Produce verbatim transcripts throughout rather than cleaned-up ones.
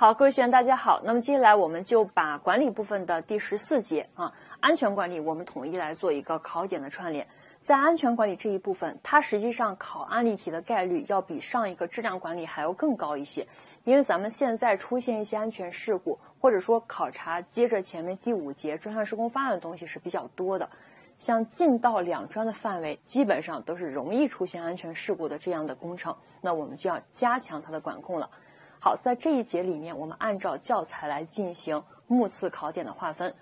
好，各位学员大家好，那么接下来我们就把管理部分的第十四节啊，安全管理我们统一来做一个考点的串联。在安全管理这一部分，它实际上考案例题的概率要比上一个质量管理还要更高一些，因为咱们现在出现一些安全事故，或者说考察接着前面第五节专项施工方案的东西是比较多的，像近道两专的范围基本上都是容易出现安全事故的这样的工程，那我们就要加强它的管控了。好，在这一节里面我们按照教材来进行目次考点的划分，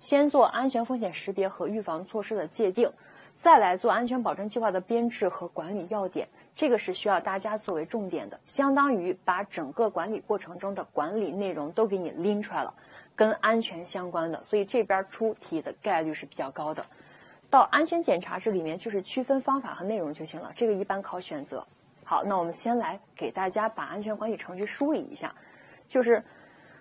先做安全风险识别和预防措施的界定，再来做安全保证计划的编制和管理要点，这个是需要大家作为重点的，相当于把整个管理过程中的管理内容都给你拎出来了，跟安全相关的，所以这边出题的概率是比较高的。到安全检查这里面就是区分方法和内容就行了，这个一般考选择。好，那我们先来给大家把安全管理程序梳理一下，就是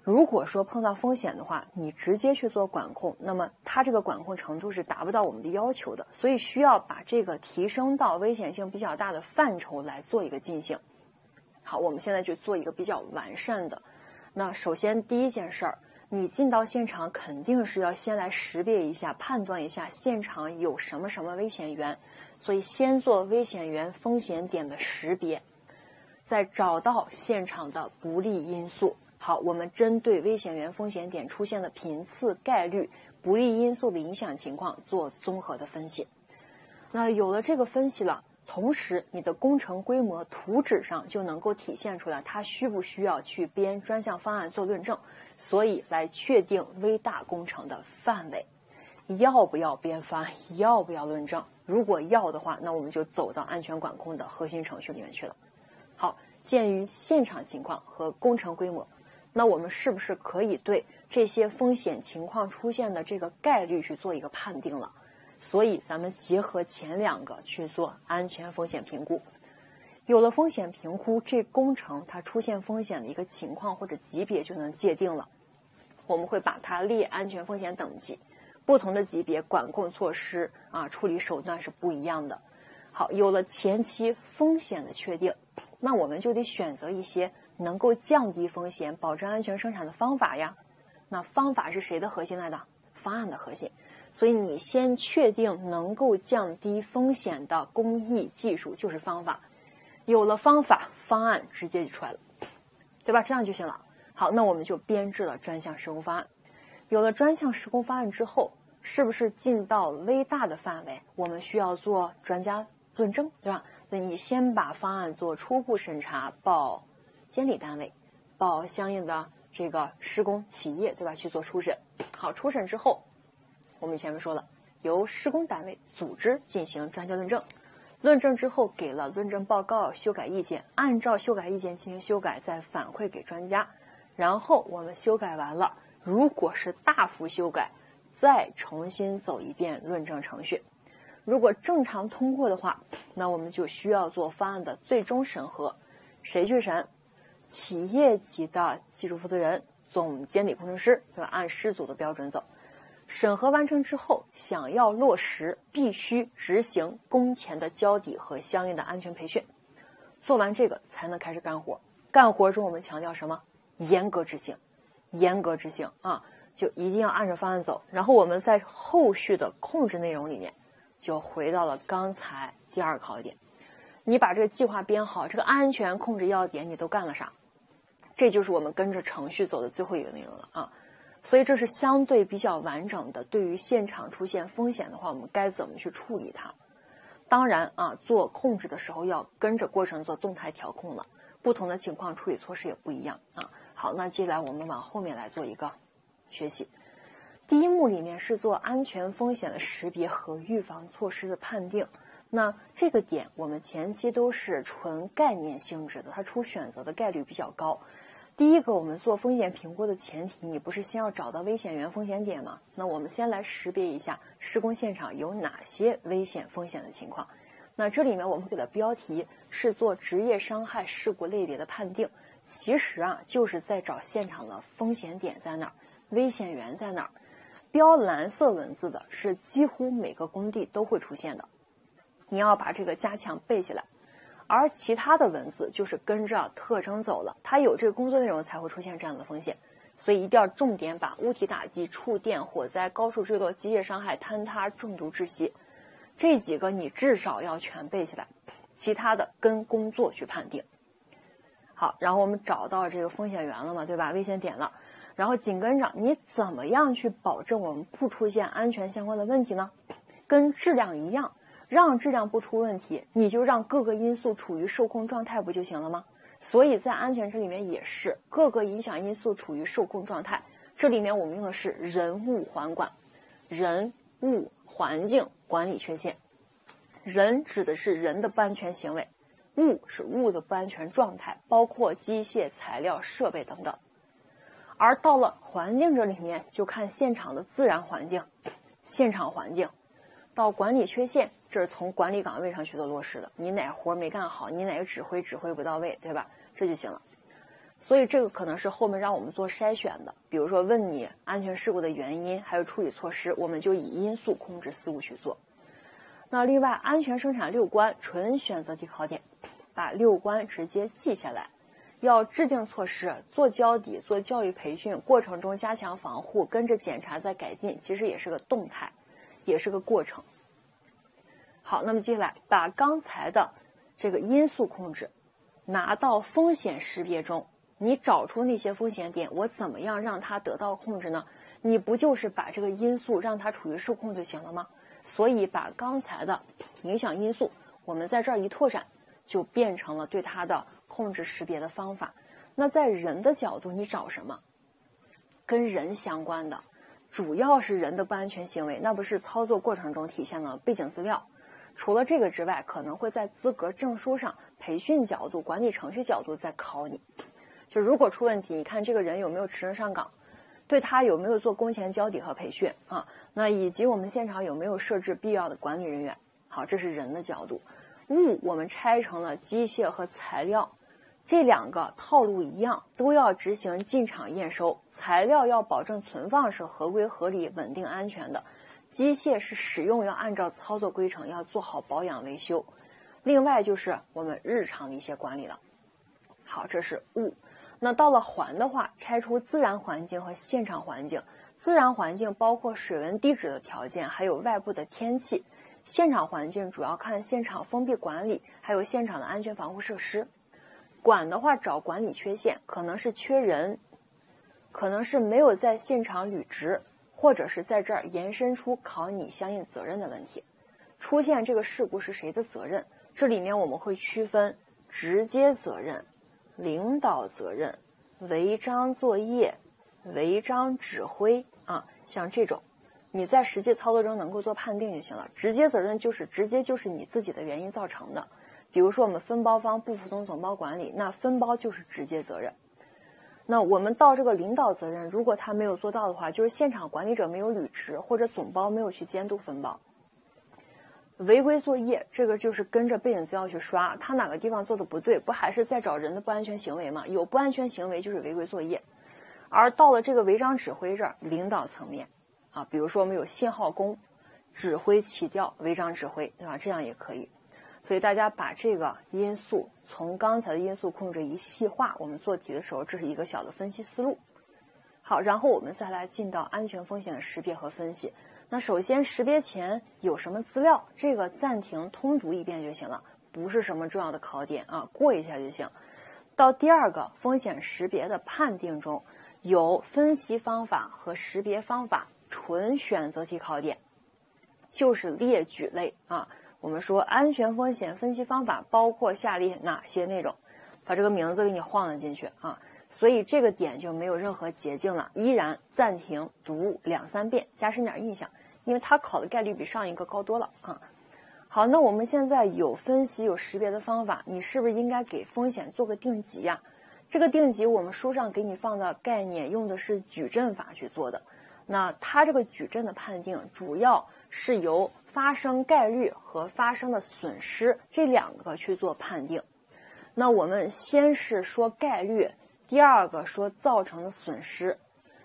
如果说碰到风险的话，你直接去做管控，那么它这个管控程度是达不到我们的要求的，所以需要把这个提升到危险性比较大的范畴来做一个进行。好，我们现在就做一个比较完善的。那首先第一件事儿，你进到现场肯定是要先来识别一下，判断一下现场有什么什么危险源，所以先做危险源风险点的识别，再找到现场的不利因素。好，我们针对危险源风险点出现的频次、概率、不利因素的影响情况做综合的分析。那有了这个分析了，同时你的工程规模图纸上就能够体现出来它需不需要去编专项方案做论证，所以来确定危大工程的范围，要不要编方案，要不要论证，如果要的话，那我们就走到安全管控的核心程序里面去了。好，鉴于现场情况和工程规模，那我们是不是可以对这些风险情况出现的这个概率去做一个判定了？所以咱们结合前两个去做安全风险评估。有了风险评估，这工程它出现风险的一个情况或者级别就能界定了，我们会把它列安全风险等级，不同的级别管控措施啊处理手段是不一样的。好，有了前期风险的确定，那我们就得选择一些能够降低风险、保证安全生产的方法呀。那方法是谁的核心来的？方案的核心。所以你先确定能够降低风险的工艺技术就是方法，有了方法，方案直接就出来了，对吧？这样就行了。好，那我们就编制了专项施工方案。有了专项施工方案之后，是不是进到危大的范围，我们需要做专家论证，对吧？所以你先把方案做初步审查，报监理单位，报相应的这个施工企业，对吧？去做初审。好，初审之后，我们前面说了，由施工单位组织进行专家论证，论证之后给了论证报告、修改意见，按照修改意见进行修改，再反馈给专家，然后我们修改完了，如果是大幅修改，再重新走一遍论证程序，如果正常通过的话，那我们就需要做方案的最终审核。谁去审？企业级的技术负责人、总监理工程师，对吧？按师组的标准走。审核完成之后，想要落实，必须执行工前的交底和相应的安全培训。做完这个才能开始干活。干活中我们强调什么？严格执行，严格执行啊，就一定要按照方案走。然后我们在后续的控制内容里面，就回到了刚才第二考点。你把这个计划编好，这个安全控制要点你都干了啥？这就是我们跟着程序走的最后一个内容了啊。所以这是相对比较完整的，对于现场出现风险的话，我们该怎么去处理它。当然啊，做控制的时候要跟着过程做动态调控了，不同的情况处理措施也不一样啊。好，那接下来我们往后面来做一个学习。第一幕里面是做安全风险的识别和预防措施的判定，那这个点我们前期都是纯概念性质的，它出选择的概率比较高。第一个，我们做风险评估的前提，你不是先要找到危险源风险点吗？那我们先来识别一下施工现场有哪些危险风险的情况。那这里面我们给的标题是做职业伤害事故类别的判定，其实啊，就是在找现场的风险点在哪儿，危险源在哪儿。标蓝色文字的是几乎每个工地都会出现的，你要把这个加强背起来。而其他的文字就是跟着特征走了，它有这个工作内容才会出现这样的风险。所以一定要重点把物体打击、触电、火灾、高处坠落、机械伤害、坍塌、中毒、窒息这几个你至少要全背起来，其他的跟工作去判定。好，然后我们找到这个风险源了嘛，对吧？危险点了，然后紧跟着你怎么样去保证我们不出现安全相关的问题呢？跟质量一样，让质量不出问题，你就让各个因素处于受控状态不就行了吗？所以在安全这里面也是各个影响因素处于受控状态，这里面我们用的是人物环管，人物环境管理缺陷。人指的是人的不安全行为，物是物的不安全状态，包括机械、材料、设备等等。而到了环境这里面，就看现场的自然环境、现场环境。到管理缺陷，这是从管理岗位上去做落实的，你哪活没干好，你哪个指挥指挥不到位，对吧？这就行了。所以这个可能是后面让我们做筛选的，比如说问你安全事故的原因还有处理措施，我们就以因素控制思路去做。那另外安全生产六关纯选择题考点，把六关直接记下来，要制定措施，做交底，做教育培训，过程中加强防护，跟着检查再改进，其实也是个动态，也是个过程。好，那么接下来把刚才的这个因素控制拿到风险识别中，你找出那些风险点，我怎么样让它得到控制呢？你不就是把这个因素让它处于受控就行了吗？所以把刚才的影响因素我们在这儿一拓展，就变成了对它的控制识别的方法。那在人的角度你找什么？跟人相关的主要是人的不安全行为，那不是操作过程中体现了背景资料。除了这个之外，可能会在资格证书上、培训角度、管理程序角度再考你。就如果出问题，你看这个人有没有持证上岗，对他有没有做工前交底和培训啊？那以及我们现场有没有设置必要的管理人员？好，这是人的角度。物我们拆成了机械和材料，这两个套路一样，都要执行进场验收。材料要保证存放是合规、合理、稳定、安全的。机械是使用要按照操作规程，要做好保养维修。另外就是我们日常的一些管理了。好，这是物。那到了环的话，拆出自然环境和现场环境。自然环境包括水文地质的条件，还有外部的天气。现场环境主要看现场封闭管理，还有现场的安全防护设施。管的话找管理缺陷，可能是缺人，可能是没有在现场履职，或者是在这儿延伸出考你相应责任的问题，出现这个事故是谁的责任？这里面我们会区分直接责任、领导责任、违章作业、违章指挥啊，像这种，你在实际操作中能够做判定就行了。直接责任就是直接就是你自己的原因造成的，比如说我们分包方不服从总包管理，那分包就是直接责任。那我们到这个领导责任，如果他没有做到的话，就是现场管理者没有履职，或者总包没有去监督分包。违规作业，这个就是跟着背景资料去刷，他哪个地方做的不对，不还是在找人的不安全行为吗？有不安全行为就是违规作业。而到了这个违章指挥这儿，领导层面啊，比如说我们有信号工、指挥起调、违章指挥，对吧？这样也可以。所以大家把这个因素从刚才的因素控制一细化，我们做题的时候这是一个小的分析思路。好，然后我们再来进到安全风险的识别和分析。那首先识别前有什么资料，这个暂停通读一遍就行了，不是什么重要的考点啊，过一下就行。到第二个风险识别的判定中，有分析方法和识别方法纯选择题考点，就是列举类啊。我们说安全风险分析方法包括下列哪些内容，把这个名字给你晃了进去啊，所以这个点就没有任何捷径了，依然暂停读两三遍，加深点印象，因为它考的概率比上一个高多了啊。好，那我们现在有分析有识别的方法，你是不是应该给风险做个定级呀、啊？这个定级我们书上给你放的概念用的是矩阵法去做的，那它这个矩阵的判定主要是由发生概率和发生的损失这两个去做判定。那我们先是说概率，第二个说造成的损失，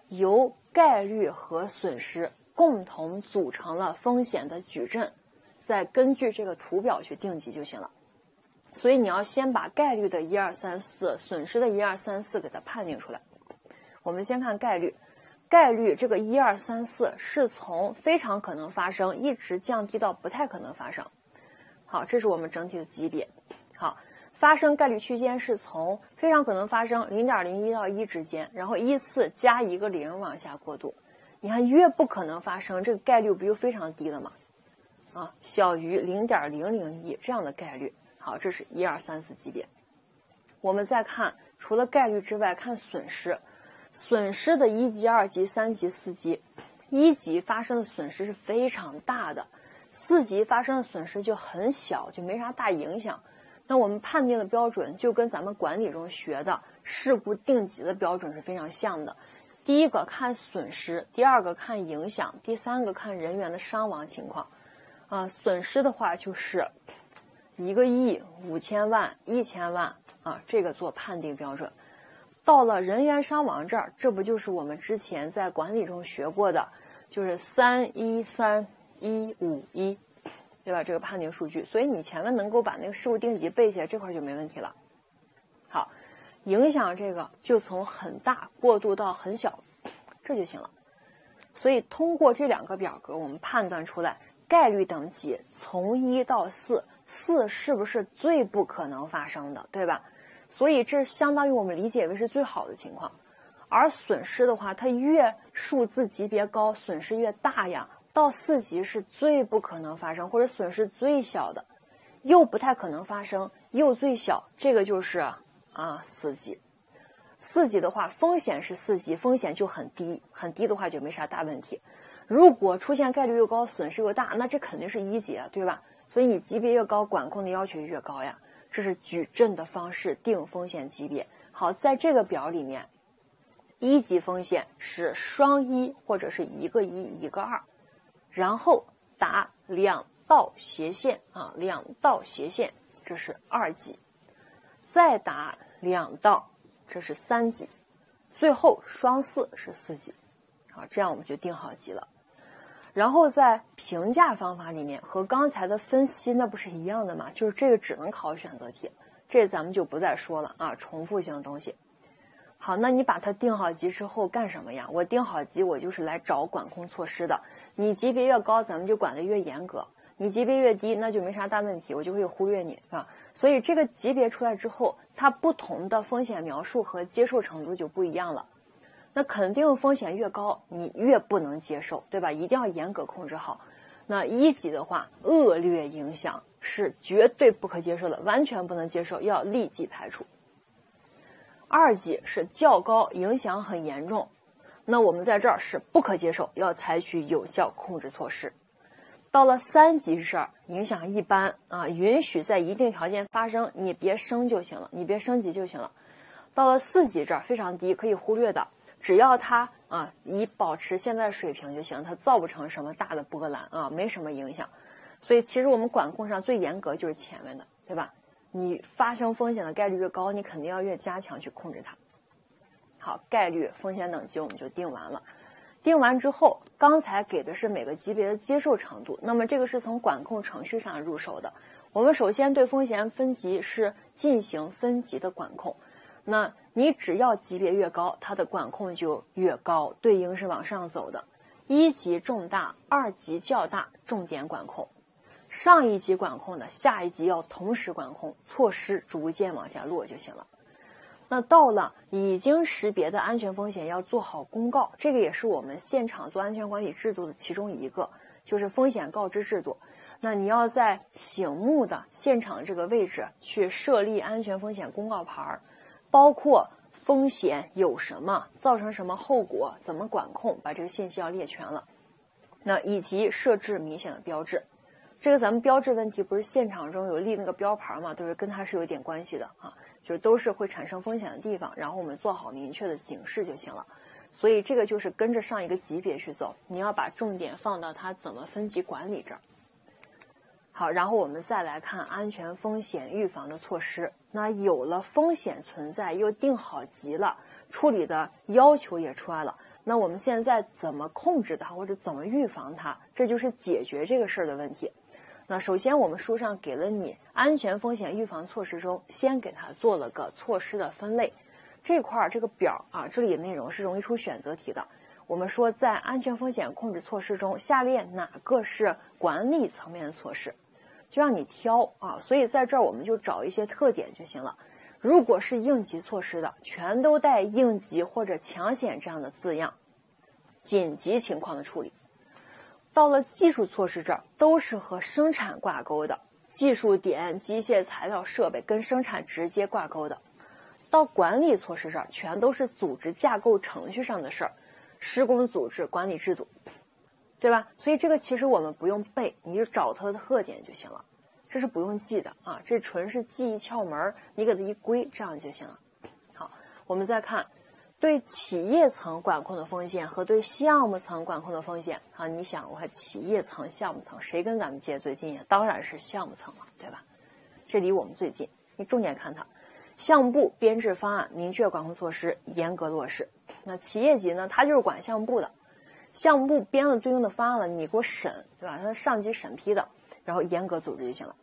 由概率和损失共同组成了风险的矩阵，再根据这个图表去定级就行了。所以你要先把概率的一二三四、损失的一二三四给它判定出来。我们先看概率，概率这个一二三四是从非常可能发生一直降低到不太可能发生。好，这是我们整体的级别。好，发生概率区间是从非常可能发生 零点零一 到一之间，然后依次加一个零往下过渡。你看越不可能发生，这个概率不就非常低了吗？啊，小于 零点零零一 这样的概率。好，这是一二三四级别。我们再看，除了概率之外，看损失。损失的一级、二级、三级、四级，一级发生的损失是非常大的，四级发生的损失就很小，就没啥大影响。那我们判定的标准就跟咱们管理中学的事故定级的标准是非常像的。第一个看损失，第二个看影响，第三个看人员的伤亡情况。啊，损失的话就是一个亿、五千万、一千万啊，这个做判定标准。到了人员伤亡这儿，这不就是我们之前在管理中学过的，就是三一三一五一，对吧？这个判定数据，所以你前面能够把那个事故定级背下来，这块就没问题了。好，影响这个就从很大过渡到很小，这就行了。所以通过这两个表格，我们判断出来概率等级从一到四，四是不是最不可能发生的，对吧？所以这相当于我们理解为是最好的情况。而损失的话，它越数字级别高，损失越大呀，到四级是最不可能发生或者损失最小的，又不太可能发生又最小，这个就是啊四级。四级的话风险是四级，风险就很低，很低的话就没啥大问题。如果出现概率又高，损失又大，那这肯定是一级啊，对吧？所以你级别越高，管控的要求越高呀。这是矩阵的方式定风险级别。好，在这个表里面，一级风险是双一或者是一个一一个二，然后打两道斜线啊，两道斜线，这是二级，再打两道，这是三级，最后双四是四级。好，这样我们就定好级了。然后在评价方法里面和刚才的分析那不是一样的吗？就是这个只能考选择题，这咱们就不再说了啊，重复性的东西。好，那你把它定好级之后干什么呀？我定好级，我就是来找管控措施的。你级别越高，咱们就管得越严格；你级别越低，那就没啥大问题，我就可以忽略你，是吧？所以这个级别出来之后，它不同的风险描述和接受程度就不一样了。那肯定风险越高，你越不能接受，对吧？一定要严格控制好。那一级的话，恶劣影响是绝对不可接受的，完全不能接受，要立即排除。二级是较高，影响很严重，那我们在这儿是不可接受，要采取有效控制措施。到了三级这儿，影响一般啊，允许在一定条件发生，你别升就行了，你别升级就行了。到了四级这儿，非常低，可以忽略的。只要它啊，以保持现在水平就行，它造不成什么大的波澜啊，没什么影响。所以其实我们管控上最严格就是前面的，对吧？你发生风险的概率越高，你肯定要越加强去控制它。好，概率、风险等级我们就定完了。定完之后，刚才给的是每个级别的接受程度，那么这个是从管控程序上入手的。我们首先对风险分级是进行分级的管控。那你只要级别越高，它的管控就越高，对应是往上走的。一级重大，二级较大，重点管控。上一级管控的，下一级要同时管控，措施逐渐往下落就行了。那到了已经识别的安全风险，要做好公告，这个也是我们现场做安全管理制度的其中一个，就是风险告知制度。那你要在醒目的现场这个位置去设立安全风险公告牌，包括风险有什么，造成什么后果，怎么管控，把这个信息要列全了。那以及设置明显的标志，这个咱们标志问题不是现场中有立那个标牌嘛，都是跟它是有点关系的啊，就是都是会产生风险的地方，然后我们做好明确的警示就行了。所以这个就是跟着上一个级别去走，你要把重点放到它怎么分级管理这儿。好，然后我们再来看安全风险预防的措施。那有了风险存在，又定好级了，处理的要求也出来了，那我们现在怎么控制它或者怎么预防它，这就是解决这个事儿的问题。那首先我们书上给了你安全风险预防措施中，先给它做了个措施的分类。这块这个表啊，这里的内容是容易出选择题的。我们说在安全风险控制措施中，下列哪个是管理层面的措施，就让你挑啊。所以在这儿我们就找一些特点就行了。如果是应急措施的，全都带应急或者抢险这样的字样，紧急情况的处理。到了技术措施这儿，都是和生产挂钩的，技术点、机械材料、设备跟生产直接挂钩的。到管理措施这儿，全都是组织架构程序上的事儿，施工组织、管理制度，对吧？所以这个其实我们不用背，你就找它的特点就行了，这是不用记的啊，这纯是记忆窍门，你给它一归，这样就行了。好，我们再看对企业层管控的风险和对项目层管控的风险啊，你想我看企业层、项目层谁跟咱们接最近呀？当然是项目层了，对吧？这离我们最近，你重点看它。项目部编制方案，明确管控措施，严格落实。那企业级呢，它就是管项目部的，项目部编了对应的方案了，你给我审，对吧？它是上级审批的，然后严格组织就行了。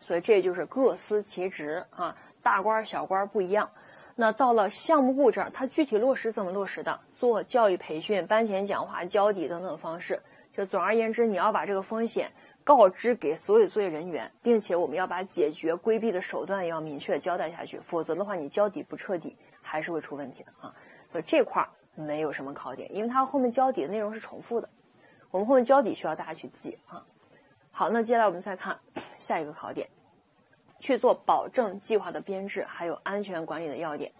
所以这就是各司其职啊，大官小官不一样。那到了项目部这儿，它具体落实怎么落实的？做教育培训、班前讲话、交底等等方式。就总而言之，你要把这个风险告知给所有作业人员，并且我们要把解决规避的手段也要明确交代下去，否则的话你交底不彻底还是会出问题的啊。所以这块没有什么考点，因为它后面交底的内容是重复的，我们后面交底需要大家去记啊。好，那接下来我们再看下一个考点，去做保证计划的编制还有安全管理的要点。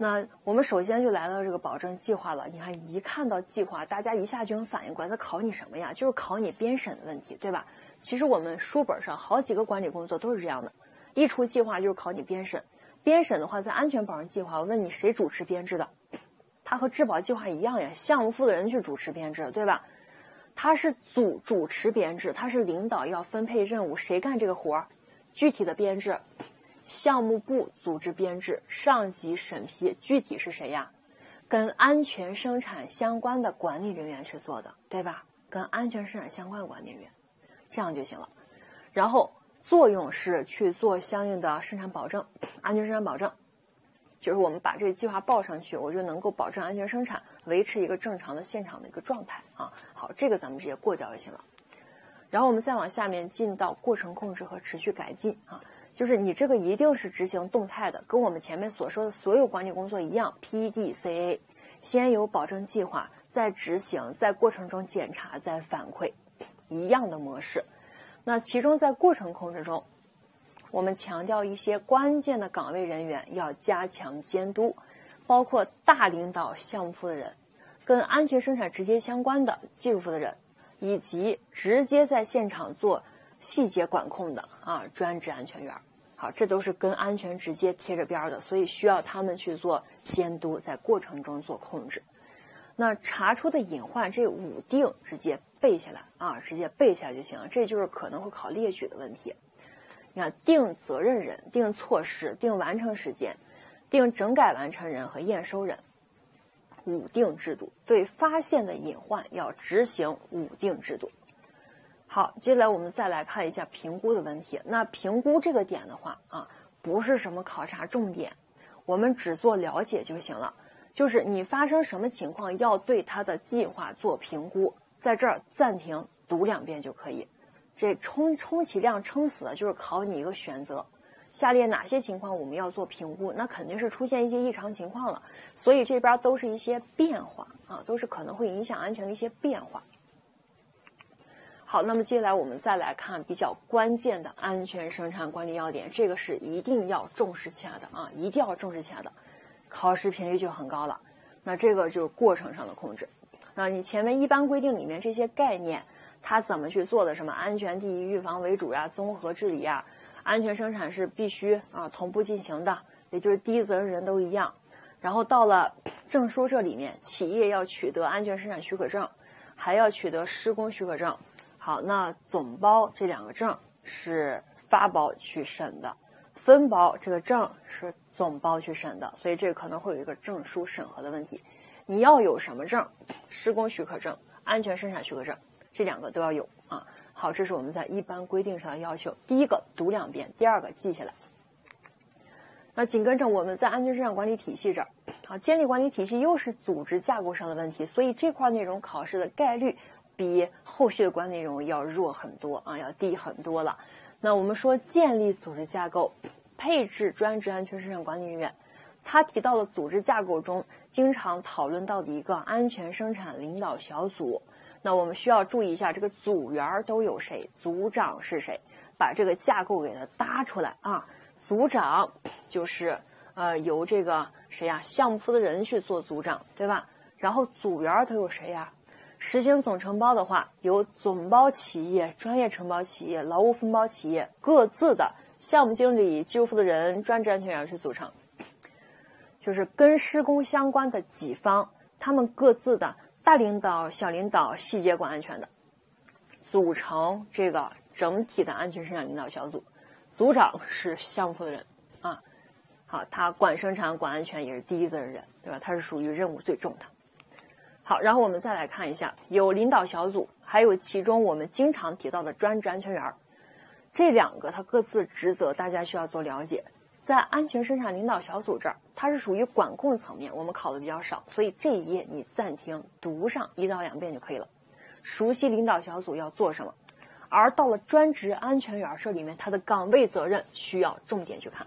那我们首先就来到这个保证计划了，你看一看到计划，大家一下就能反应过来，它考你什么呀？就是考你编审的问题，对吧？其实我们书本上好几个管理工作都是这样的，一出计划就是考你编审。编审的话，在安全保障计划，我问你谁主持编制的，它和质保计划一样呀，项目负责人去主持编制，对吧？它是组主持编制，它是领导要分配任务，谁干这个活儿？具体的编制，项目部组织编制，上级审批，具体是谁呀？跟安全生产相关的管理人员去做的，对吧？跟安全生产相关的管理人员，这样就行了。然后作用是去做相应的生产保证，安全生产保证，就是我们把这个计划报上去，我就能够保证安全生产，维持一个正常的现场的一个状态啊。好，这个咱们直接过掉就行了。然后我们再往下面进到过程控制和持续改进啊。就是你这个一定是执行动态的，跟我们前面所说的所有管理工作一样 P D C A， 先有保证计划，再执行，在过程中检查，再反馈，一样的模式。那其中在过程控制中，我们强调一些关键的岗位人员要加强监督，包括大领导、项目负责人，跟安全生产直接相关的技术负责人，以及直接在现场做细节管控的啊专职安全员。好，这都是跟安全直接贴着边的，所以需要他们去做监督，在过程中做控制。那查出的隐患这五定直接背下来啊，直接背下来就行了。这就是可能会考列举的问题。你看，定责任人、定措施、定完成时间、定整改完成人和验收人，五定制度。对发现的隐患要执行五定制度。好，接下来我们再来看一下评估的问题。那评估这个点的话啊，不是什么考察重点，我们只做了解就行了。就是你发生什么情况，要对它的计划做评估，在这儿暂停读两遍就可以。这充充其量撑死的就是考你一个选择，下列哪些情况我们要做评估？那肯定是出现一些异常情况了，所以这边都是一些变化啊，都是可能会影响安全的一些变化。好，那么接下来我们再来看比较关键的安全生产管理要点，这个是一定要重视起来的啊，一定要重视起来的，考试频率就很高了。那这个就是过程上的控制。那你前面一般规定里面这些概念，它怎么去做的？什么安全第一、预防为主呀，综合治理呀，安全生产是必须啊同步进行的，也就是第一责任人都一样。然后到了证书这里面，企业要取得安全生产许可证，还要取得施工许可证。好，那总包这两个证是发包去审的，分包这个证是总包去审的，所以这可能会有一个证书审核的问题。你要有什么证？施工许可证、安全生产许可证，这两个都要有啊。好，这是我们在一般规定上的要求。第一个读两遍，第二个记下来。那紧跟着我们在安全市场管理体系这儿啊，监理管理体系又是组织架构上的问题，所以这块内容考试的概率比后续的管理内容要弱很多啊，要低很多了。那我们说建立组织架构，配置专职安全生产管理人员。他提到了组织架构中经常讨论到的一个安全生产领导小组。那我们需要注意一下这个组员都有谁，组长是谁，把这个架构给它搭出来啊。组长就是呃由这个谁呀、啊、项目负责人去做组长，对吧？然后组员都有谁呀、啊？实行总承包的话，由总包企业、专业承包企业、劳务分包企业各自的项目经理、技术负责人、专职安全员去组成，就是跟施工相关的几方，他们各自的大领导、小领导、细节管安全的，组成这个整体的安全生产领导小组。组长是项目负责人啊，好，他管生产、管安全也是第一责任人，对吧？他是属于任务最重的。好，然后我们再来看一下，有领导小组，还有其中我们经常提到的专职安全员，这两个它各自职责，大家需要做了解。在安全生产领导小组这儿，它是属于管控层面，我们考的比较少，所以这一页你暂停读上一到两遍就可以了，熟悉领导小组要做什么。而到了专职安全员这里面，它的岗位责任需要重点去看，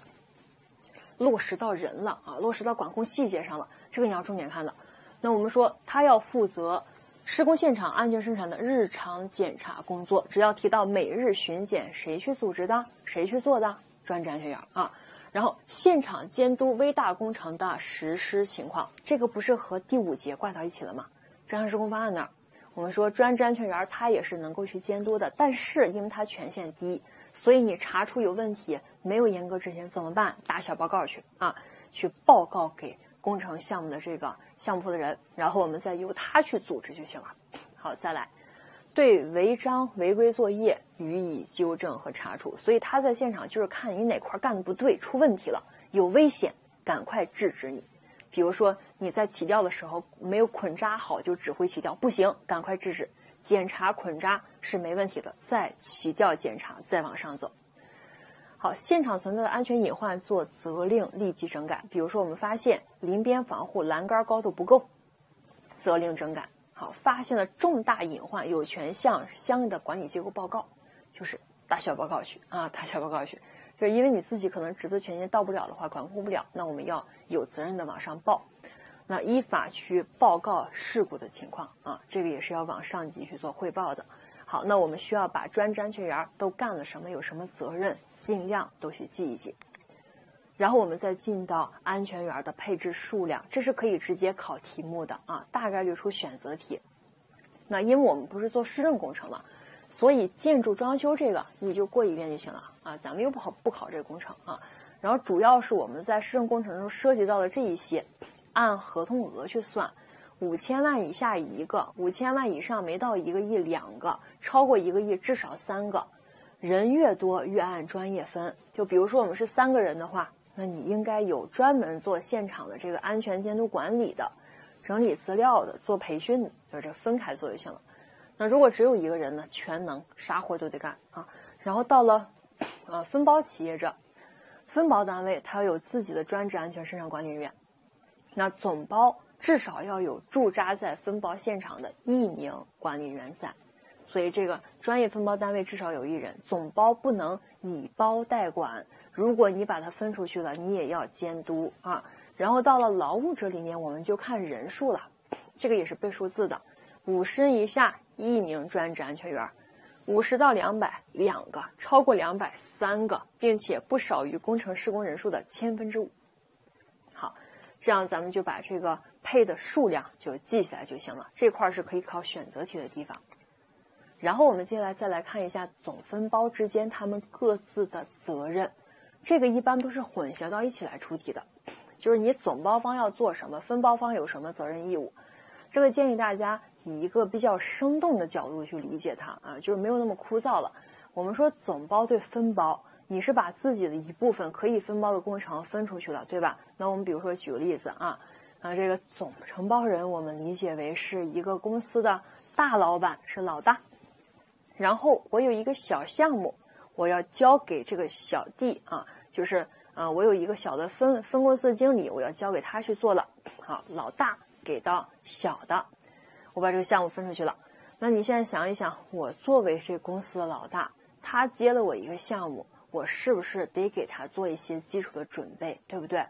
落实到人了啊，落实到管控细节上了，这个你要重点看的。那我们说他要负责施工现场安全生产的日常检查工作，只要提到每日巡检，谁去组织的，谁去做的，专职安全员啊。然后现场监督危大工程的实施情况，这个不是和第五节挂到一起了吗？专项施工方案那儿我们说专职安全员他也是能够去监督的，但是因为他权限低，所以你查出有问题没有严格执行怎么办？打小报告去啊，去报告给工程项目的这个项目负责人，然后我们再由他去组织就行了。好，再来，对违章违规作业予以纠正和查处。所以他在现场就是看你哪块干的不对，出问题了，有危险，赶快制止你。比如说你在起吊的时候没有捆扎好就指挥起吊，不行，赶快制止。检查捆扎是没问题的，再起吊检查，再往上走。好，现场存在的安全隐患做责令立即整改。比如说我们发现临边防护栏杆高度不够，责令整改。好，发现了重大隐患有权向相应的管理机构报告，就是打小报告去啊，打小报告去。就是因为你自己可能职责权限到不了的话，管控不了，那我们要有责任的往上报。那依法去报告事故的情况啊，这个也是要往上级去做汇报的。好，那我们需要把专职安全员都干了什么，有什么责任，尽量都去记一记。然后我们再进到安全员的配置数量，这是可以直接考题目的啊，大概率出选择题。那因为我们不是做市政工程嘛，所以建筑装修这个你就过一遍就行了啊，咱们又不好不考这个工程啊。然后主要是我们在市政工程中涉及到了这一些，按合同额去算。五千万以下一个，五千万以上没到一个亿两个，超过一个亿至少三个，人越多越按专业分。就比如说我们是三个人的话，那你应该有专门做现场的这个安全监督管理的，整理资料的，做培训的，就是这分开做就行了。那如果只有一个人呢，全能，啥活都得干啊。然后到了呃分包企业这，分包单位它有自己的专职安全生产管理人员，那总包至少要有驻扎在分包现场的一名管理员在，所以这个专业分包单位至少有一人，总包不能以包代管，如果你把它分出去了，你也要监督啊。然后到了劳务这里面，我们就看人数了，这个也是背数字的，五十以下一名专职安全员，五十到两百两个，超过两百三个，并且不少于工程施工人数的千分之五。好，这样咱们就把这个配的数量就记起来就行了，这块是可以考选择题的地方。然后我们接下来再来看一下总分包之间他们各自的责任，这个一般都是混淆到一起来出题的，就是你总包方要做什么，分包方有什么责任义务。这个建议大家以一个比较生动的角度去理解它啊，就是没有那么枯燥了。我们说总包对分包，你是把自己的一部分可以分包的工程分出去了，对吧？那我们比如说举个例子啊，啊，这个总承包人我们理解为是一个公司的大老板，是老大。然后我有一个小项目，我要交给这个小弟啊，就是呃，我有一个小的分分公司经理，我要交给他去做了。好，老大给到小的，我把这个项目分出去了。那你现在想一想，我作为这公司的老大，他接了我一个项目，我是不是得给他做一些基础的准备，对不对？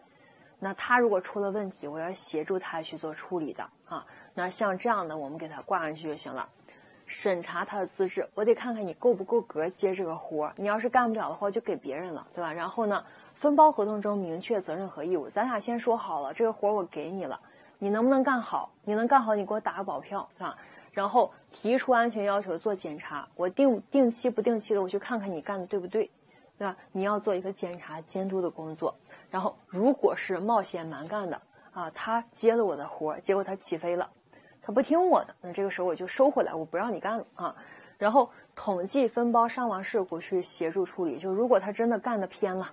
那他如果出了问题，我要协助他去做处理的啊。那像这样的，我们给他挂上去就行了。审查他的资质，我得看看你够不够格接这个活儿。你要是干不了的话，就给别人了，对吧？然后呢，分包合同中明确责任和义务。咱俩先说好了，这个活儿我给你了，你能不能干好？你能干好，你给我打个保票啊。然后提出安全要求做检查，我定定期不定期的，我去看看你干的对不对，对吧？你要做一个检查监督的工作。然后如果是冒险蛮干的啊，他接了我的活，结果他起飞了，他不听我的，那这个时候我就收回来，我不让你干了啊。然后统计分包伤亡事故去协助处理，就如果他真的干得偏了，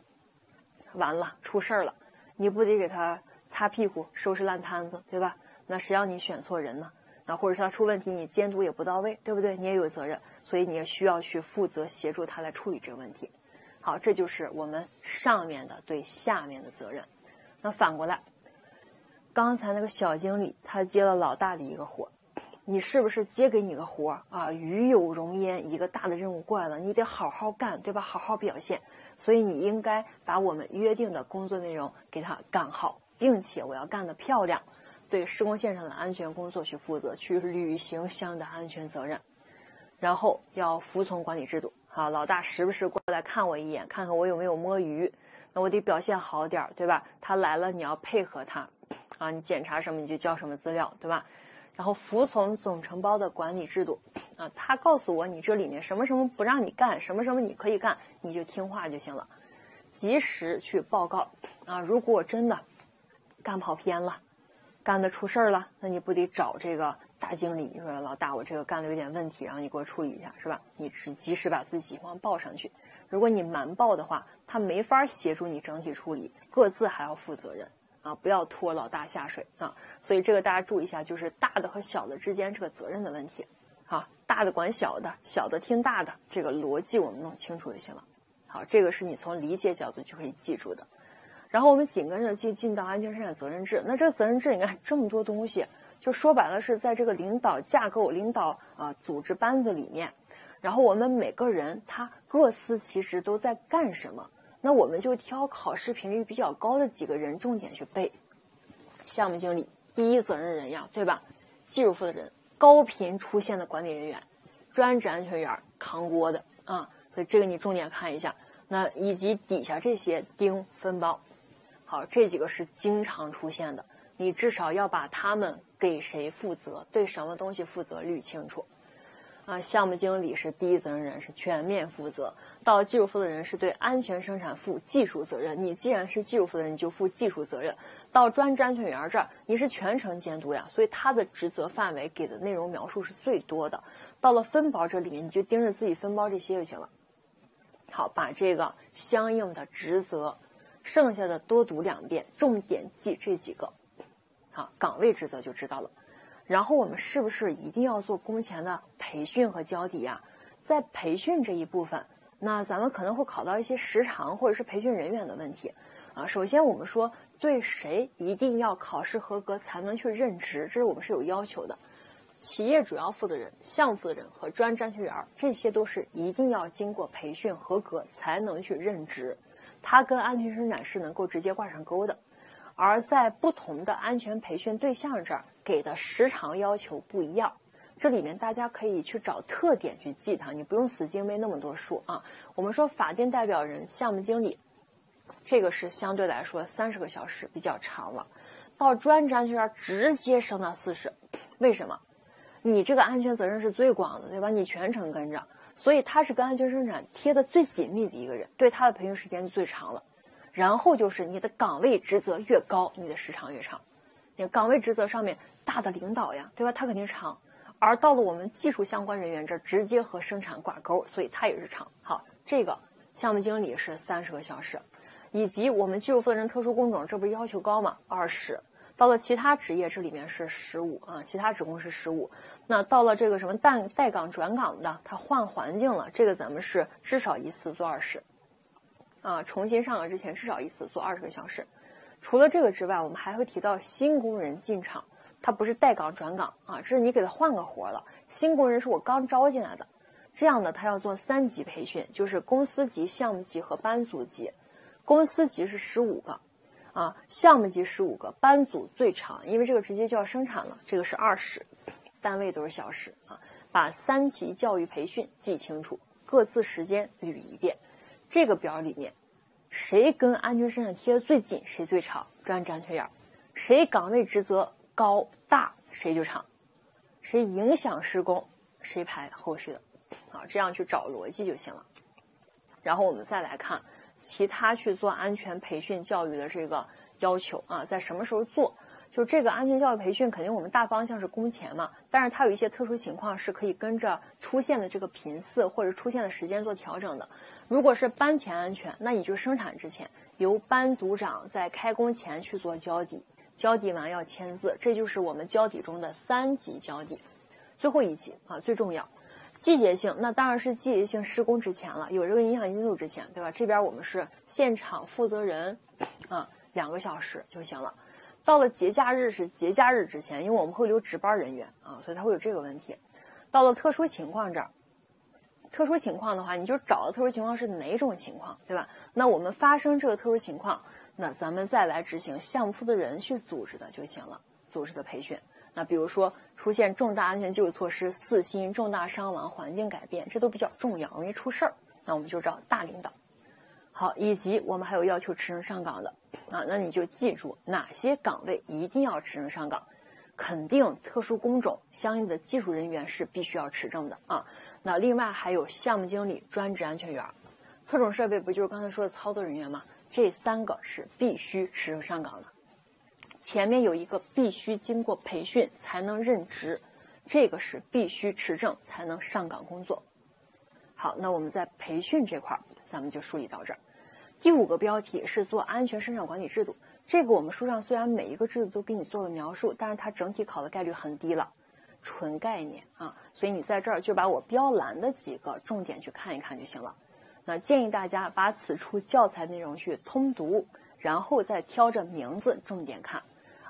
完了出事儿了，你不得给他擦屁股收拾烂摊子，对吧？那谁让你选错人呢？那或者是他出问题，你监督也不到位，对不对？你也有责任，所以你也需要去负责协助他来处理这个问题。好，这就是我们上面的对下面的责任。那反过来，刚才那个小经理他接了老大的一个活，你是不是接给你个活啊？与有荣焉，一个大的任务过来了，你得好好干，对吧？好好表现。所以你应该把我们约定的工作内容给他干好，并且我要干得漂亮，对施工现场的安全工作去负责，去履行相应的安全责任。然后要服从管理制度。好，老大时不时过来看我一眼，看看我有没有摸鱼，那我得表现好点，对吧？他来了，你要配合他啊，你检查什么你就交什么资料，对吧？然后服从总承包的管理制度啊，他告诉我你这里面什么什么不让你干，什么什么你可以干，你就听话就行了。及时去报告啊，如果真的干跑偏了，干的出事儿了，那你不得找这个大经理，你说老大我这个干的有点问题，然后你给我处理一下，是吧？你只及时把自己情况报上去。如果你瞒报的话，他没法协助你整体处理，各自还要负责任啊！不要拖老大下水啊！所以这个大家注意一下，就是大的和小的之间这个责任的问题啊，大的管小的，小的听大的，这个逻辑我们弄清楚就行了。好，这个是你从理解角度就可以记住的。然后我们紧跟着就进到安全生产责任制。那这个责任制你看这么多东西，就说白了是在这个领导架构、领导啊、呃、组织班子里面，然后我们每个人他各司其职都在干什么，那我们就挑考试频率比较高的几个人重点去背。项目经理第一责任人呀，对吧？技术负责人，高频出现的管理人员，专职安全员，扛锅的啊，所以这个你重点看一下。那以及底下这些丁分包，好，这几个是经常出现的，你至少要把他们给谁负责、对什么东西负责捋清楚啊。项目经理是第一责任人，是全面负责，到技术负责人是对安全生产负技术责任，你既然是技术负责人，你就负技术责任。到专职安全员这儿，你是全程监督呀，所以他的职责范围给的内容描述是最多的。到了分包这里面，你就盯着自己分包这些就行了。好，把这个相应的职责剩下的多读两遍，重点记这几个啊，岗位职责就知道了。然后我们是不是一定要做工前的培训和交底啊？在培训这一部分，那咱们可能会考到一些时长或者是培训人员的问题啊。首先我们说对谁一定要考试合格才能去任职，这是我们是有要求的。企业主要负责人、项目负责人和专职安全员，这些都是一定要经过培训合格才能去任职，它跟安全生产是能够直接挂上钩的。而在不同的安全培训对象这儿给的时长要求不一样，这里面大家可以去找特点去记它，你不用死记背那么多数啊。我们说法定代表人、项目经理，这个是相对来说三十个小时比较长了，到专职安全员直接升到四十，为什么？你这个安全责任是最广的，对吧？你全程跟着，所以他是跟安全生产贴的最紧密的一个人，对他的培训时间就最长了。然后就是你的岗位职责越高，你的时长越长。你岗位职责上面大的领导呀，对吧？他肯定长。而到了我们技术相关人员这儿，直接和生产挂钩，所以他也是长。好，这个项目经理是三十个小时，以及我们技术负责人特殊工种，这不是要求高吗？二十。到了其他职业这里面是十五啊，其他职工是十五。那到了这个什么带带岗转岗的，他换环境了，这个咱们是至少一次做二十啊，重新上岗之前至少一次做二十个小时。除了这个之外，我们还会提到新工人进场，他不是带岗转岗啊，这是你给他换个活了。新工人是我刚招进来的，这样的他要做三级培训，就是公司级、项目级和班组级。公司级是十五个啊，项目级十五个，班组最长，因为这个直接就要生产了，这个是二十，单位都是小时啊。把三期教育培训记清楚，各自时间捋一遍。这个表里面谁跟安全生产贴的最近谁最长，专沾缺眼，谁岗位职责高大谁就长，谁影响施工谁排后续的啊，这样去找逻辑就行了。然后我们再来看其他去做安全培训教育的这个要求啊，在什么时候做？就这个安全教育培训肯定我们大方向是工前嘛，但是它有一些特殊情况是可以跟着出现的这个频次或者出现的时间做调整的。如果是班前安全，那你就生产之前由班组长在开工前去做交底，交底完要签字，这就是我们交底中的三级交底。最后一级啊，最重要。季节性，那当然是季节性施工之前了，有这个影响因素之前，对吧？这边我们是现场负责人啊，两个小时就行了。到了节假日是节假日之前，因为我们会留值班人员啊，所以它会有这个问题。到了特殊情况这儿，特殊情况的话，你就找的特殊情况是哪种情况，对吧？那我们发生这个特殊情况，那咱们再来执行项目负责人去组织的就行了，组织的培训。那比如说出现重大安全技术措施四新、重大伤亡、环境改变，这都比较重要，容易出事儿。那我们就找大领导。好，以及我们还有要求持人上岗的啊，那你就记住哪些岗位一定要持人上岗，肯定特殊工种相应的技术人员是必须要持证的啊。那另外还有项目经理、专职安全员、特种设备，不就是刚才说的操作人员吗？这三个是必须持人上岗的。前面有一个必须经过培训才能任职，这个是必须持证才能上岗工作。好，那我们在培训这块咱们就梳理到这儿。第五个标题是做安全生产管理制度，这个我们书上虽然每一个制度都给你做了描述，但是它整体考的概率很低了，纯概念啊，所以你在这儿就把我标栏的几个重点去看一看就行了。那建议大家把此处教材内容去通读，然后再挑着名字重点看。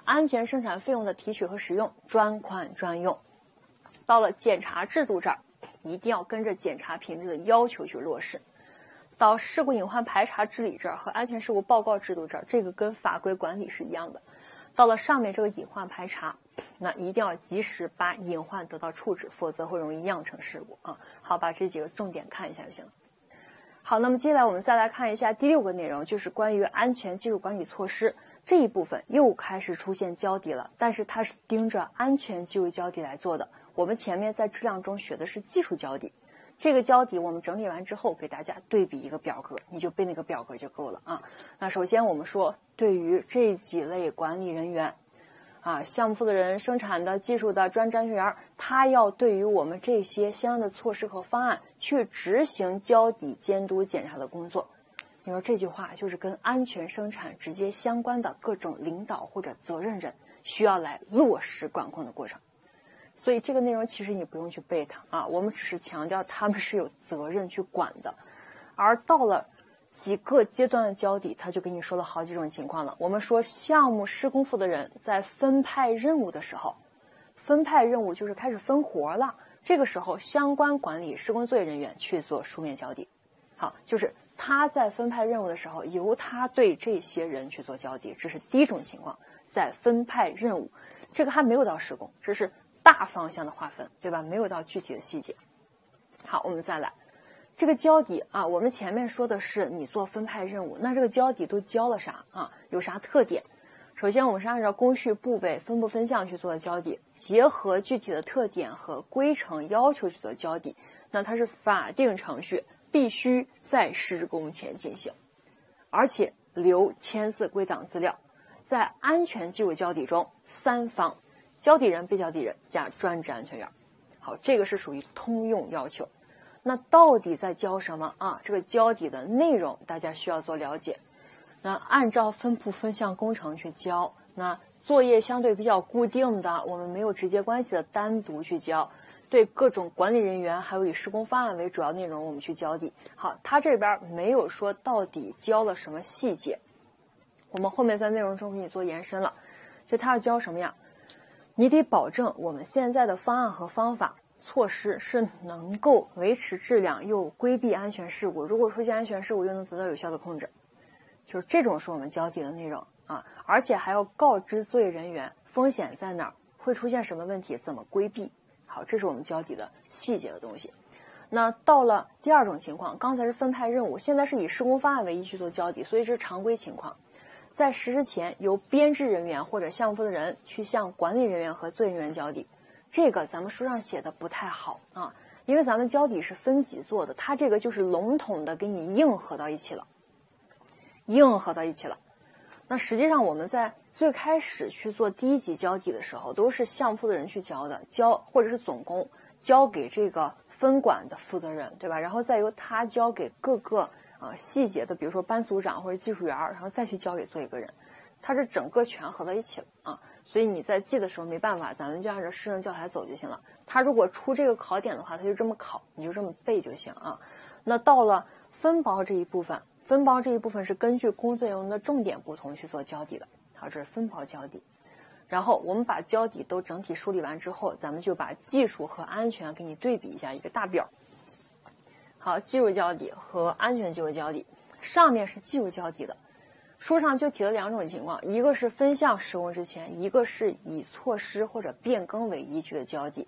安全生产费用的提取和使用，专款专用。到了检查制度这儿，一定要跟着检查品质的要求去落实。到事故隐患排查治理这儿和安全事故报告制度这儿，这个跟法规管理是一样的。到了上面这个隐患排查，那一定要及时把隐患得到处置，否则会容易酿成事故啊。好，把这几个重点看一下就行了。好，那么接下来我们再来看一下第六个内容，就是关于安全技术管理措施。这一部分又开始出现交底了，但是它是盯着安全技术交底来做的。我们前面在质量中学的是技术交底，这个交底我们整理完之后给大家对比一个表格，你就背那个表格就够了啊。那首先我们说，对于这几类管理人员啊，项目负责人、生产的、技术的、专职安全员，他要对于我们这些相应的措施和方案去执行交底监督检查的工作。你说这句话就是跟安全生产直接相关的各种领导或者责任人需要来落实管控的过程。所以这个内容其实你不用去背它啊，我们只是强调他们是有责任去管的。而到了几个阶段的交底，他就跟你说了好几种情况了。我们说项目施工负责人在分派任务的时候，分派任务就是开始分活了，这个时候相关管理施工作业人员去做书面交底。好，就是他在分派任务的时候，由他对这些人去做交底，这是第一种情况，在分派任务，这个还没有到施工，这是大方向的划分，对吧？没有到具体的细节。好，我们再来。这个交底啊，我们前面说的是你做分派任务，那这个交底都交了啥啊？有啥特点？首先我们是按照工序、部位、分部分项去做的交底，结合具体的特点和规程要求去做交底。那它是法定程序，必须在施工前进行，而且留签字归档资料。在安全技术交底中，三方交底人、被交底人加专职安全员。好，这个是属于通用要求。那到底在交什么啊？这个交底的内容大家需要做了解。那按照分部分项工程去交，那作业相对比较固定的，我们没有直接关系的单独去交。对各种管理人员还有以施工方案为主要内容，我们去交底。好，他这边没有说到底交了什么细节，我们后面在内容中给你做延伸了。就他要交什么呀？你得保证我们现在的方案和方法措施是能够维持质量又规避安全事故，如果出现安全事故又能得到有效的控制，就是这种是我们交底的内容啊。而且还要告知作业人员风险在哪儿，会出现什么问题，怎么规避。好，这是我们交底的细节的东西。那到了第二种情况，刚才是分派任务，现在是以施工方案为依据做交底，所以这是常规情况。在实施前，由编制人员或者项目负责人去向管理人员和作业人员交底。这个咱们书上写的不太好啊，因为咱们交底是分级做的，它这个就是笼统的给你硬合到一起了，硬合到一起了。那实际上我们在最开始去做第一级交底的时候，都是项目负责人去交的，交或者是总工交给这个分管的负责人，对吧？然后再由他交给各个啊细节的，比如说班组长或者技术员，然后再去交给做一个人，他是整个全合到一起了啊。所以你在记的时候没办法，咱们就按照师生教材走就行了。他如果出这个考点的话，他就这么考，你就这么背就行啊。那到了分包这一部分，分包这一部分是根据工作内容的重点不同去做交底的，好，这是分包交底。然后我们把交底都整体梳理完之后，咱们就把技术和安全给你对比一下，一个大表。好，技术交底和安全技术交底，上面是技术交底的。书上就提了两种情况，一个是分项施工之前，一个是以措施或者变更为依据的交底。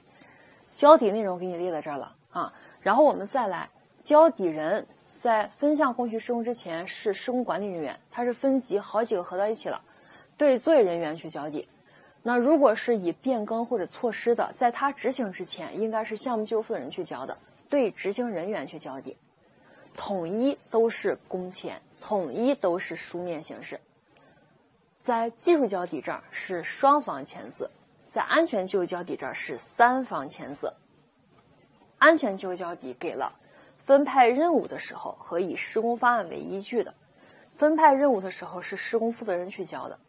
交底内容给你列在这儿了啊，然后我们再来交底人，在分项工序施工之前是施工管理人员，他是分级好几个合到一起了，对作业人员去交底。那如果是以变更或者措施的，在他执行之前应该是项目技术负责人去交的，对执行人员去交底。统一都是工前，统一都是书面形式。在技术交底这儿是双方签字，在安全技术交底这儿是三方签字。安全技术交底给了分派任务的时候和以施工方案为依据的，分派任务的时候是施工负责人去交的，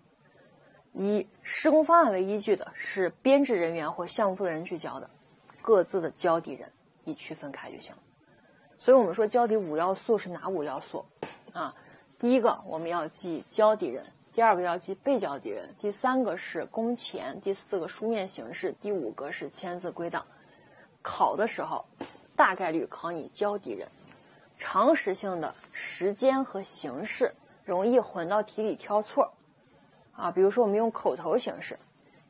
以施工方案为依据的是编制人员或项目负责人去交的，各自的交底人一区分开就行。所以我们说交底五要素是哪五要素啊？第一个我们要记交底人，第二个要记被交底人，第三个是工前，第四个书面形式，第五个是签字归档。考的时候大概率考你交底人，常识性的时间和形式容易混到题里挑错啊，比如说我们用口头形式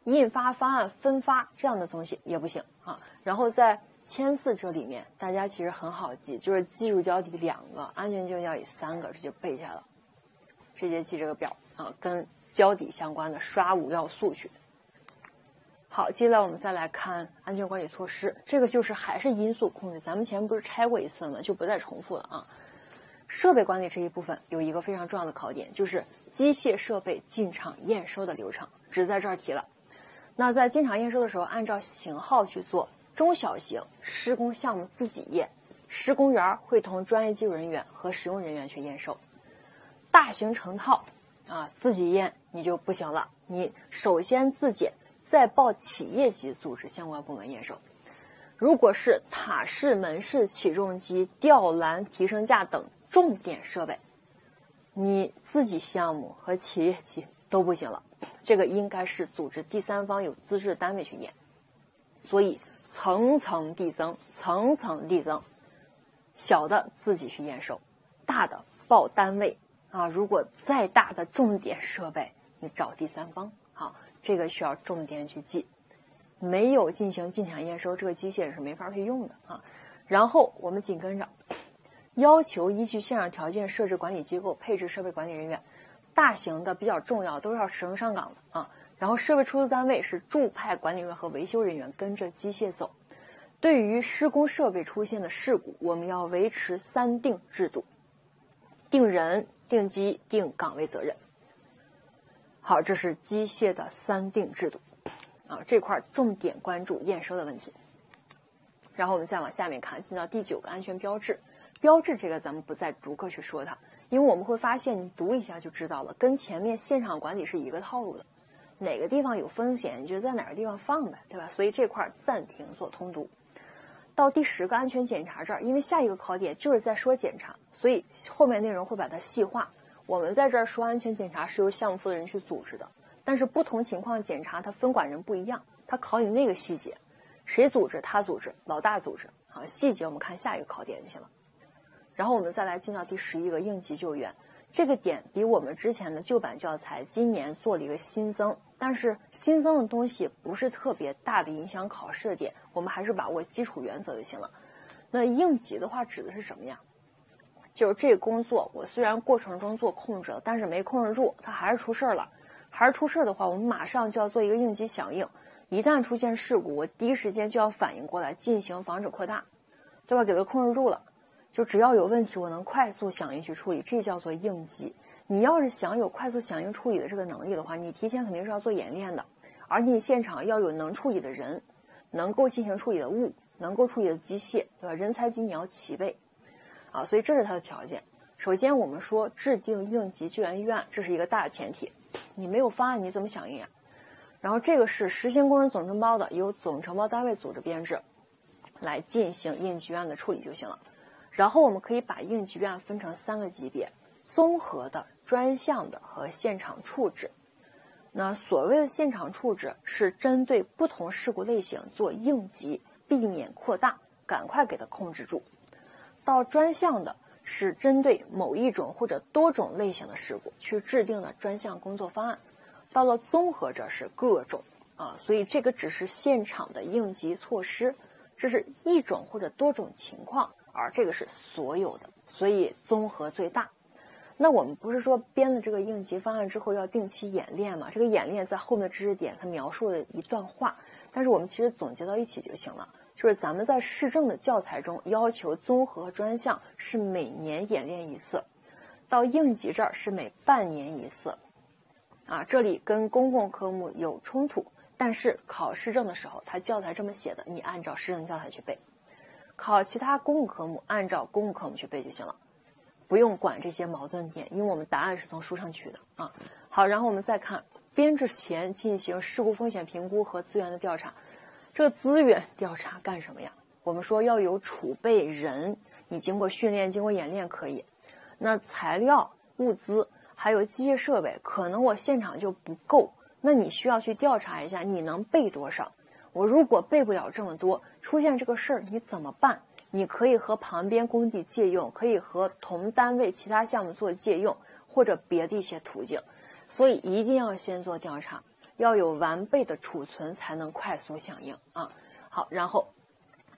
印发方案分发这样的东西也不行啊。然后在签字这里面大家其实很好记，就是技术交底两个，安全技术交底三个，这就背下了，直接记这个表啊，跟交底相关的刷五要素去。好，接下来我们再来看安全管理措施，这个就是还是因素控制，咱们前不是拆过一次吗？就不再重复了啊。设备管理这一部分有一个非常重要的考点，就是机械设备进场验收的流程，只在这儿提了。那在进场验收的时候按照型号去做，中小型施工项目自己验，施工员会同专业技术人员和使用人员去验收。大型成套啊，自己验你就不行了，你首先自检，再报企业级组织相关部门验收。如果是塔式、门式、起重机、吊篮、提升架等重点设备，你自己项目和企业级都不行了，这个应该是组织第三方有资质的单位去验。所以层层递增，层层递增，小的自己去验收，大的报单位啊。如果再大的重点设备，你找第三方啊，这个需要重点去记。没有进行进场验收，这个机械是没法去用的啊。然后我们紧跟着要求依据现场条件设置管理机构，配置设备管理人员。大型的比较重要都是要使用上岗的啊。然后设备出租单位是驻派管理员和维修人员跟着机械走。对于施工设备出现的事故，我们要维持三定制度，定人、定机、定岗位责任。好，这是机械的三定制度啊，这块重点关注验收的问题。然后我们再往下面看，进到第九个安全标志。标志这个咱们不再逐个去说它，因为我们会发现你读一下就知道了，跟前面现场管理是一个套路的。哪个地方有风险，你就在哪个地方放呗，对吧？所以这块暂停做通读。到第十个安全检查这儿，因为下一个考点就是在说检查，所以后面内容会把它细化。我们在这儿说安全检查是由项目负责人去组织的，但是不同情况检查它分管人不一样，它考你那个细节，谁组织，他组织，老大组织啊。细节我们看下一个考点就行了。然后我们再来进到第十一个应急救援，这个点比我们之前的旧版教材今年做了一个新增，但是新增的东西不是特别大的影响考试的点，我们还是把握基础原则就行了。那应急的话指的是什么呀？就是这个工作我虽然过程中做控制了，但是没控制住，它还是出事了。还是出事的话，我们马上就要做一个应急响应，一旦出现事故，我第一时间就要反应过来进行防止扩大，对吧？给它控制住了，就只要有问题我能快速响应去处理，这叫做应急。你要是想有快速响应处理的这个能力的话，你提前肯定是要做演练的，而你现场要有能处理的人，能够进行处理的物，能够处理的机械，对吧？人才济你要齐备啊，所以这是它的条件。首先我们说制定应急救援预案，这是一个大前提，你没有方案你怎么响应啊？然后这个是实行工程总承包的，由总承包单位组织编制来进行应急预案的处理就行了。然后我们可以把应急预案分成三个级别，综合的、专项的和现场处置。那所谓的现场处置是针对不同事故类型做应急，避免扩大，赶快给它控制住。到专项的是针对某一种或者多种类型的事故去制定的专项工作方案。到了综合者是各种啊，所以这个只是现场的应急措施，这是一种或者多种情况，而这个是所有的，所以综合最大。那我们不是说编了这个应急方案之后要定期演练吗？这个演练在后面的知识点它描述了一段话，但是我们其实总结到一起就行了。就是咱们在市政的教材中要求综合专项是每年演练一次，到应急这儿是每半年一次啊，这里跟公共科目有冲突，但是考市政的时候它教材这么写的，你按照市政教材去背，考其他公共科目按照公共科目去背就行了，不用管这些矛盾点，因为我们答案是从书上取的啊。好，然后我们再看编制前进行事故风险评估和资源的调查。这个资源调查干什么呀？我们说要有储备人，你经过训练经过演练可以，那材料物资还有机械设备可能我现场就不够，那你需要去调查一下你能备多少，我如果备不了这么多，出现这个事儿你怎么办？你可以和旁边工地借用，可以和同单位其他项目做借用，或者别的一些途径。所以一定要先做调查，要有完备的储存才能快速响应啊。好，然后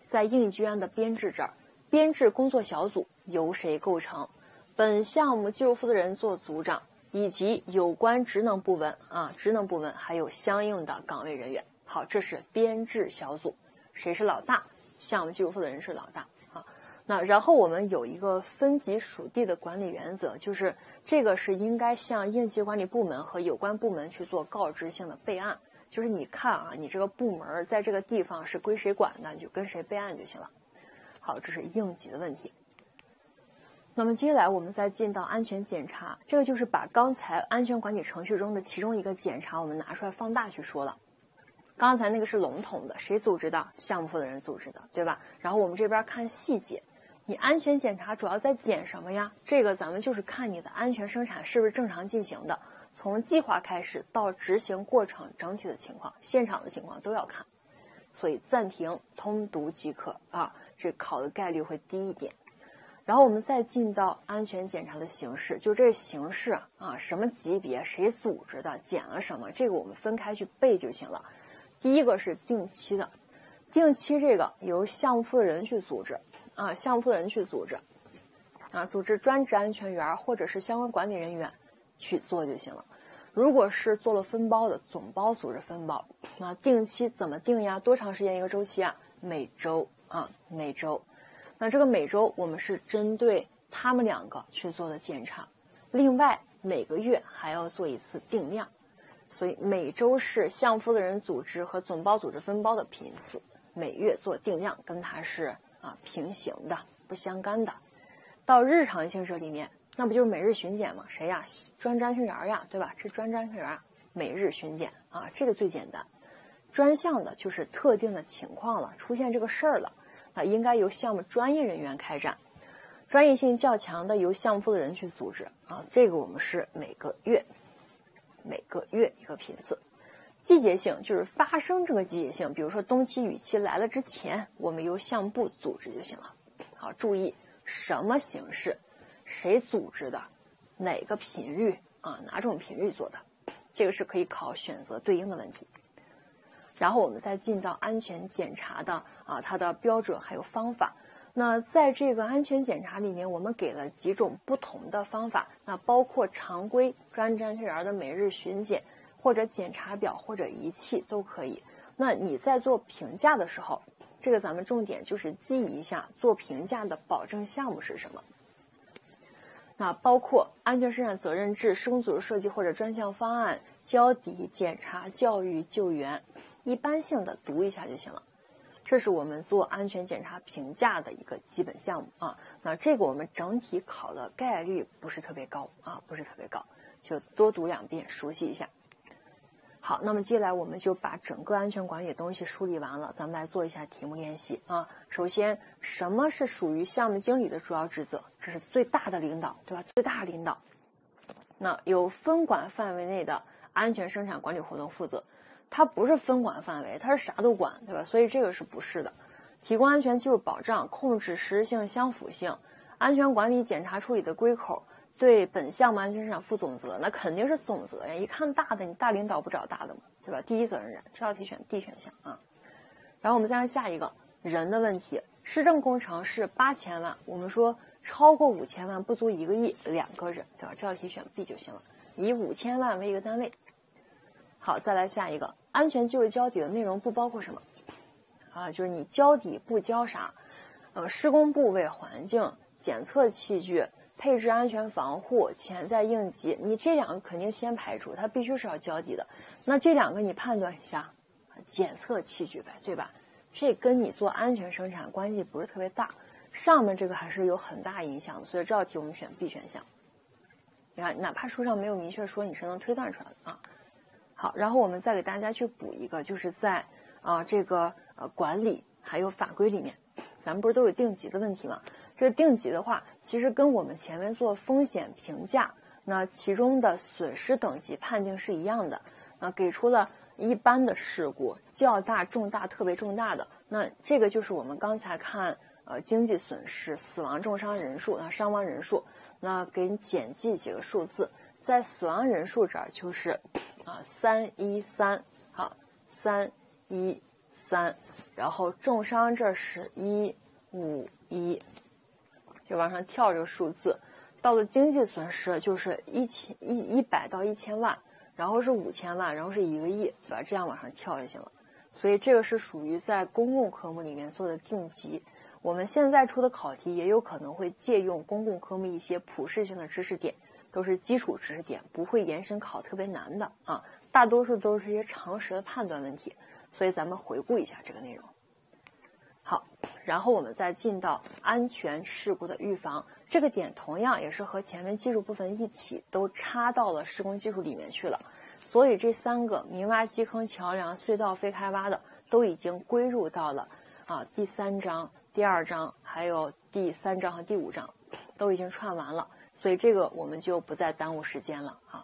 在应急预案的编制这儿，编制工作小组由谁构成？本项目技术负责人做组长，以及有关职能部门啊，职能部门还有相应的岗位人员。好，这是编制小组，谁是老大？项目技术负责人是老大啊。那然后我们有一个分级属地的管理原则，就是这个是应该向应急管理部门和有关部门去做告知性的备案，就是你看啊，你这个部门在这个地方是归谁管的，你就跟谁备案就行了。好，这是应急的问题。那么接下来我们再进到安全检查，这个就是把刚才安全管理程序中的其中一个检查我们拿出来放大去说了。刚才那个是笼统的，谁组织的？项目负责人组织的，对吧？然后我们这边看细节，你安全检查主要在检什么呀？这个咱们就是看你的安全生产是不是正常进行的，从计划开始到执行过程整体的情况，现场的情况都要看，所以暂停通读即可啊，这考的概率会低一点。然后我们再进到安全检查的形式，就这形式啊，什么级别，谁组织的，检了什么，这个我们分开去背就行了。第一个是定期的，定期这个由项目负责人去组织啊，项目负责人去组织啊，组织专职安全员或者是相关管理人员去做就行了。如果是做了分包的，总包组织分包。那定期怎么定呀？多长时间一个周期啊？每周啊，每周。那这个每周我们是针对他们两个去做的检查，另外每个月还要做一次定量。所以每周是项目负责人组织和总包组织分包的频次，每月做定量，跟它是啊平行的，不相干的。到日常性质里面，那不就是每日巡检吗？谁呀？专职安全员呀，对吧？这专职安全员每日巡检啊，这个最简单。专项的就是特定的情况了，出现这个事儿了，啊，应该由项目专业人员开展，专业性较强的由项目负责人去组织啊，这个我们是每个月每个月一个频次。季节性就是发生这个季节性，比如说冬期雨期来了之前，我们由项目部组织就行了。好，注意什么形式，谁组织的，哪个频率啊，哪种频率做的，这个是可以考选择对应的问题。然后我们再进到安全检查的啊，它的标准还有方法。那在这个安全检查里面，我们给了几种不同的方法，那包括常规专职安全员的每日巡检，或者检查表，或者仪器都可以。那你在做评价的时候，这个咱们重点就是记一下做评价的保证项目是什么。那包括安全生产责任制、生组织设计或者专项方案、交底、检查、教育、救援，一般性的读一下就行了。这是我们做安全检查评价的一个基本项目啊。那这个我们整体考的概率不是特别高啊，不是特别高，就多读两遍，熟悉一下。好，那么接下来我们就把整个安全管理的东西梳理完了，咱们来做一下题目练习啊。首先，什么是属于项目经理的主要职责？这是最大的领导，对吧？最大领导，那由分管范围内的安全生产管理活动负责。它不是分管范围，它是啥都管，对吧？所以这个是不是的？提供安全技术保障，控制实施性相符性，安全管理检查处理的归口。对本项目安全生产负总责，那肯定是总责呀！一看大的，你大领导不找大的嘛，对吧？第一责任人，这道题选 D 选项啊。然后我们再看下一个人的问题，市政工程是八千万，我们说超过五千万不足一个亿，两个人，对吧？这道题选 B 就行了，以五千万为一个单位。好，再来下一个，安全技术交底的内容不包括什么？啊，就是你交底不交啥？呃，施工部位、环境、检测器具。配置安全防护、潜在应急，你这两个肯定先排除，它必须是要交底的。那这两个你判断一下，检测器具呗，对吧？这跟你做安全生产关系不是特别大，上面这个还是有很大影响的，所以这道题我们选 B 选项。你看，哪怕书上没有明确说，你是能推断出来的啊。好，然后我们再给大家去补一个，就是在啊、呃、这个呃管理还有法规里面，咱们不是都有定级的问题吗？这定级的话，其实跟我们前面做风险评价，那其中的损失等级判定是一样的。那给出了一般的事故、较大、重大、特别重大的，那这个就是我们刚才看呃经济损失、死亡重伤人数、那伤亡人数，那给你简记几个数字，在死亡人数这儿就是啊三一三，好三一三，然后重伤这是一五一。就往上跳这个数字，到了经济损失就是一千一一百到一千万，然后是五千万，然后是一个亿，对吧？这样往上跳就行了。所以这个是属于在公共科目里面做的定级。我们现在出的考题也有可能会借用公共科目一些普适性的知识点，都是基础知识点，不会延伸考特别难的啊。大多数都是一些常识的判断问题，所以咱们回顾一下这个内容。好，然后我们再进到安全事故的预防，这个点同样也是和前面技术部分一起都插到了施工技术里面去了，所以这三个明挖基坑、桥梁、隧道非开挖的都已经归入到了啊第三章、第二章还有第三章和第五章都已经串完了，所以这个我们就不再耽误时间了啊。